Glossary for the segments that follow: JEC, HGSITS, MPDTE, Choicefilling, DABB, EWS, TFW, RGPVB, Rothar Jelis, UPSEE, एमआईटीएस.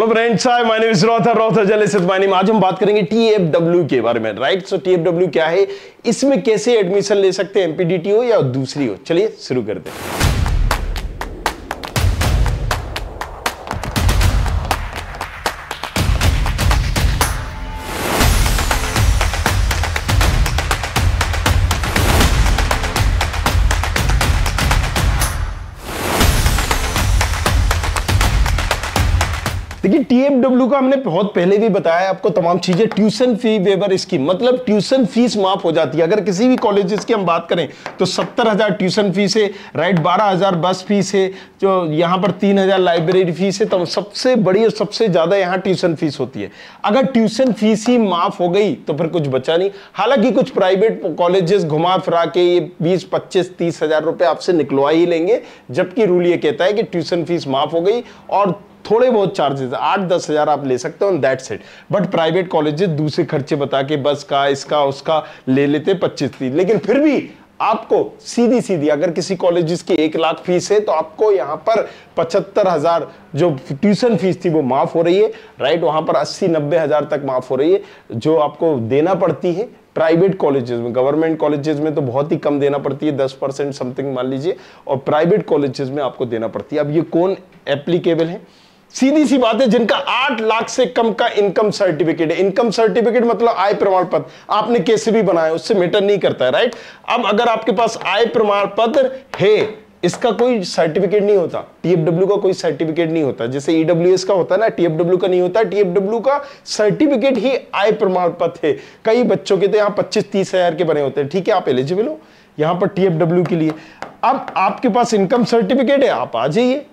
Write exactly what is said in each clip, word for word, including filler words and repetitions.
Hello friends, hi my name is Roth Roth journalist my name. आज हम बात करेंगे टीएफडब्ल्यू के बारे में, राइट। सो टीएफडब्ल्यू क्या है, इसमें कैसे एडमिशन ले सकते हैं, एमपीडीटी हो या दूसरी हो। चलिए शुरू करते हैं। देखिए, टीएफडब्ल्यू का हमने बहुत पहले भी बताया आपको तमाम चीजें। ट्यूशन फी वेवर स्कीम, मतलब ट्यूशन फीस माफ हो जाती है। अगर किसी भी कॉलेजेस की हम बात करें तो सत्तर हजार ट्यूशन फीस है, राइट। बारह हजार बस फीस है, जो यहाँ पर तीन हजार लाइब्रेरी फीस है। तो सबसे बड़ी और सबसे ज्यादा यहाँ ट्यूशन फीस होती है। अगर ट्यूशन फीस ही माफ हो गई तो फिर कुछ बचा नहीं। हालांकि कुछ प्राइवेट कॉलेजेस घुमा फिरा के ये बीस पच्चीस तीस हजार रुपए आपसे निकलवा ही लेंगे, जबकि रूल ये कहता है कि ट्यूशन फीस माफ हो गई और थोड़े बहुत चार्जेस आठ दस हजार आप ले सकते हो, that's it. But private colleges दूसरे खर्चे बता के बस का इसका उसका ले लेते पच्चीस तीस। लेकिन फिर भी आपको सीधी सीधी अगर किसी कॉलेज की एक लाख फीस है तो आपको यहाँ पर पचहत्तर हजार जो ट्यूशन फीस थी वो माफ हो रही है, राइट। वहां पर अस्सी नब्बे हजार तक माफ हो रही है जो आपको देना पड़ती है प्राइवेट कॉलेजेस में। गवर्नमेंट कॉलेजेस में तो बहुत ही कम देना पड़ती है, दस परसेंट समथिंग मान लीजिए, और प्राइवेट कॉलेजेस में आपको देना पड़ती है। अब ये कौन एप्लीकेबल है, सीधी सी बात है जिनका आठ लाख से कम का इनकम सर्टिफिकेट है। इनकम सर्टिफिकेट मतलब आय प्रमाण पत्र, आपने कैसे भी बनाया उससे मैटर नहीं करता है, राइट। अब अगर आपके पास आय प्रमाण पत्र है, इसका कोई सर्टिफिकेट नहीं होता, टीएफडब्ल्यू का कोई सर्टिफिकेट नहीं होता। जैसे ईडब्ल्यूएस का होता है ना, टीएफडब्ल्यू का नहीं होता। टीएफडब्ल्यू का सर्टिफिकेट ही आय प्रमाण पत्र है। कई बच्चों के तो यहाँ पच्चीस तीस हजार के बने होते हैं, ठीक है, आप एलिजिबल हो यहाँ पर टीएफडब्ल्यू के लिए। अब आपके पास इनकम सर्टिफिकेट है, आप आ जाइए।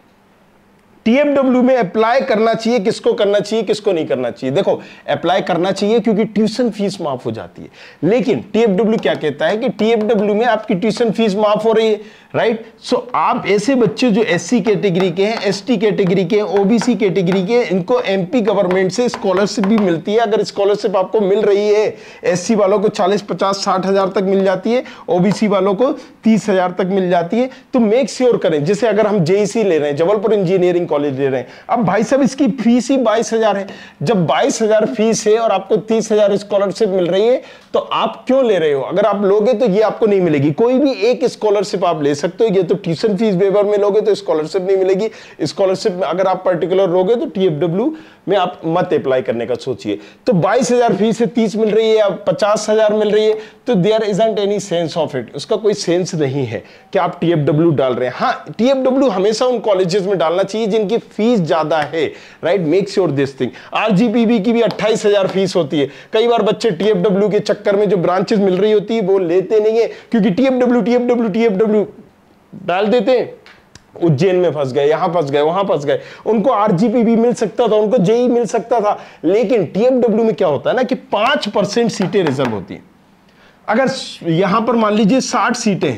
टीएफडब्ल्यू में अप्लाई करना चाहिए, किसको करना चाहिए किसको नहीं करना चाहिए। देखो, अप्लाई करना चाहिए क्योंकि ट्यूशन फीस माफ हो जाती है। लेकिन टीएफडब्ल्यू क्या कहता है कि टीएफडब्ल्यू में आपकी ट्यूशन फीस माफ हो रही है, राइट। सो आप ऐसे बच्चे जो एससी कैटेगरी के हैं, एसटी कैटेगरी के हैं, ओबीसी कैटेगरी के हैं, इनको एमपी गवर्नमेंट से स्कॉलरशिप भी मिलती है। अगर स्कॉलरशिप आपको मिल रही है, एससी वालों को चालीस पचास साठ हजार तक मिल जाती है, ओबीसी वालों को तीस हजार तक मिल जाती है। तो मेक श्योर करें, जैसे अगर हम जेईसी ले रहे हैं, जबलपुर इंजीनियरिंग कॉलेज ले रहे हैं, अब भाई साहब इसकी फीस ही बाईस हजार है। जब बाईस हजार फीस है और आपको तीस हजार स्कॉलरशिप मिल रही है तो आप क्यों ले रहे हो। अगर आप लोगे तो ये आपको नहीं मिलेगी, कोई भी एक स्कॉलरशिप आप ले सकते हो। ये तो ट्यूशन फीस वेवर में लोगे तो स्कॉलरशिप नहीं मिलेगी। स्कॉलरशिप में अगर आप पर्टिकुलर लोगे तो टीएफडब्ल्यू में आप मत अप्लाई करने का सोचिए। तो बाईस हजार फीस है, तीस मिल रही है या पचास हजार मिल रही है, तो there isn't any sense of it. उसका कोई सेंस नहीं है कि आप टीएफडब्ल्यू डाल रहे हैं। हाँ, टीएफडब्ल्यू हमेशा उन कॉलेजेस में डालना चाहिए जिनकी फीस ज्यादा है, right. Make sure this thing. RGPV की भी अट्ठाईस हजार फीस होती है। कई बार बच्चे टीएफडब्ल्यू के चक्कर में जो ब्रांचेस मिल रही होती है वो लेते नहीं है, क्योंकि टीएफडब्ल्यू टीएफडब्ल्यू टीएफडब्ल्यू डाल देते हैं। उज्जैन में फंस गए, यहां फंस गए, वहां फंस गए। उनको आरजीपीबी मिल सकता था, उनको जेई मिल सकता था। लेकिन टीएफडब्ल्यू में क्या होता है ना कि पांच परसेंट सीटें रिजर्व होती है। अगर यहां पर मान लीजिए साठ सीटें,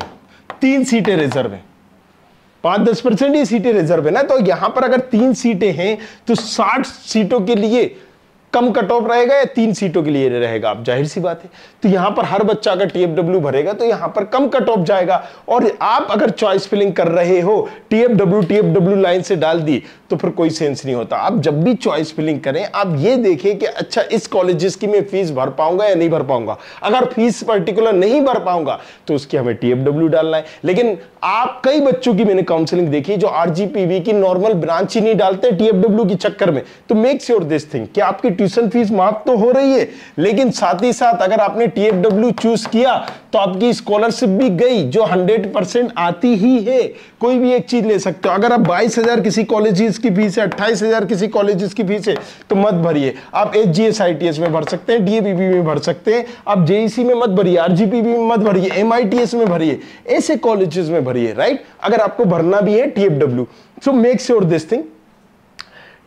तीन सीटें रिजर्व है, पांच दस परसेंट ही सीटें रिजर्व है ना। तो यहां पर अगर तीन सीटें हैं तो साठ सीटों के लिए कम कट ऑफ रहेगा या तीन सीटों के लिए रहेगा, आप जाहिर सी बात है। तो यहां पर हर बच्चा अगर टीएफडब्ल्यू भरेगा तो यहां पर कम कट ऑफ जाएगा। और आप अगर चॉइस फिलिंग कर रहे हो, टीएफडब्ल्यू टीएफडब्ल्यू लाइन से डाल दी तो फिर कोई सेंस नहीं होता। आप जब भी चॉइस फिलिंग करें आप ये देखें कि अच्छा इस कॉलेजेस की मैं फीस भर पाऊंगा या नहीं भर पाऊंगा। अगर फीस पर्टिकुलर नहीं भर पाऊंगा तो उसकी हमें टीएफडब्ल्यू डालना है। लेकिन आप कई बच्चों की मैंने काउंसलिंग देखी जो आरजीपीवी की नॉर्मल ब्रांच ही नहीं डालते टीएफडब्ल्यू के चक्कर में। तो मेक श्योर दिस थिंग कि आपकी ट्यूशन फीस माफ तो हो रही है, लेकिन साथ ही साथ अगर आपने टीएफडब्ल्यू चूज किया तो आपकी स्कॉलरशिप भी गई जो हंड्रेड परसेंट आती ही है। कोई भी एक चीज ले सकते हो। अगर आप बाईस हजार किसी कॉलेजेस की फीस है, अट्ठाईस हजार किसी कॉलेजेस की फीस है तो मत भरिए। आप एचजीएसआईटीएस में भर सकते हैं, डीएबीबी में भर सकते हैं, आप जेईसी में मत भरिए, आरजीपीबी में मत भरिए, एमआईटीएस में भरिए, ऐसे कॉलेजेस में भरिए, राइट। अगर आपको भरना भी है TFW, so make sure this thing.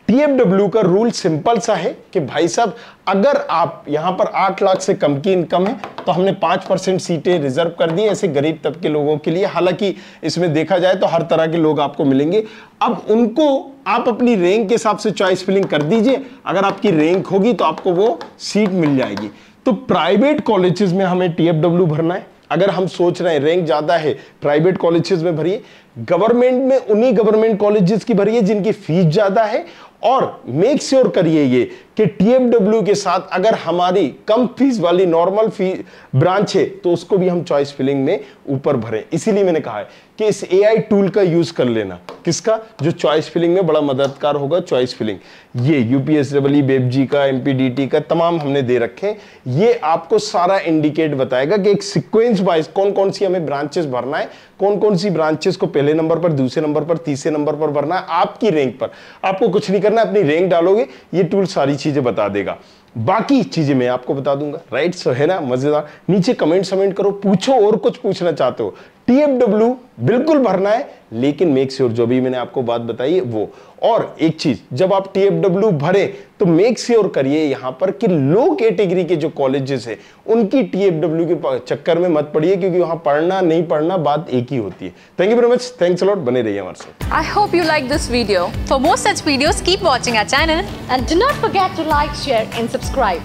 TFW का रूल सिंपल सा है कि भाई साहब अगर आप यहां पर आठ लाख से कम की इनकम है तो हमने पांच परसेंट सीटें रिजर्व कर दी ऐसे गरीब तबके लोगों के लिए। हालांकि इसमें देखा जाए तो हर तरह के लोग आपको मिलेंगे। अब उनको आप अपनी रैंक के हिसाब से चॉइस फिलिंग कर दीजिए। अगर आपकी रैंक होगी तो आपको वो सीट मिल जाएगी। तो प्राइवेट कॉलेजेस में हमें टीएफडब्ल्यू भरना है। अगर हम सोच रहे हैं रैंक ज्यादा है, प्राइवेट कॉलेजेस में भरिए। गवर्नमेंट में उन्हीं गवर्नमेंट कॉलेजेस की भरिए जिनकी फीस ज्यादा है और मेक श्योर करिए ये कि टीएफडब्ल्यू के साथ अगर हमारी कम फीस वाली नॉर्मल फी ब्रांच है तो उसको भी हम चॉइस फिलिंग में ऊपर भरें। इसीलिए मैंने कहा है कि इस एआई टूल का यूज कर लेना, किसका, जो चॉइस फिलिंग में बड़ा मददगार होगा। चॉइस फिलिंग ये यूपीएसडब्ल्यू बेबजी का एमपीडीटी का तमाम हमने दे रखे, ये आपको सारा इंडिकेट बताएगा कि एक सिक्वेंस वाइज कौन कौन सी हमें ब्रांचेस भरना है, कौन कौन सी ब्रांचेस को पहले नंबर पर, दूसरे नंबर पर, तीसरे नंबर पर भरना है आपकी रैंक पर। आपको कुछ नहीं करना, अपनी रैंक डालोगे ये टूल सारी चीजें बता देगा, बाकी चीजें मैं आपको बता दूंगा। राइट, सो है ना मजेदार। नीचे कमेंट समेंट करो, पूछो और कुछ पूछना चाहते हो। टीएफडब्ल्यू बिल्कुल भरना है, लेकिन मेक श्योर जो भी मैंने आपको बात बताई है वो। और एक चीज, जब आप टीएफडब्ल्यू भरे तो मेक श्योर करिए यहां पर कि लो कैटेगरी के जो कॉलेजेस है उनकी टीएफडब्ल्यू के चक्कर में मत पड़िए, क्योंकि वहां पढ़ना नहीं पढ़ना बात एक ही होती है। Thank you very much, thanks a lot, बने रहिए हमारे साथ। I hope you like this video. For more such videos keep watching our channel and not forget to like, share and subscribe.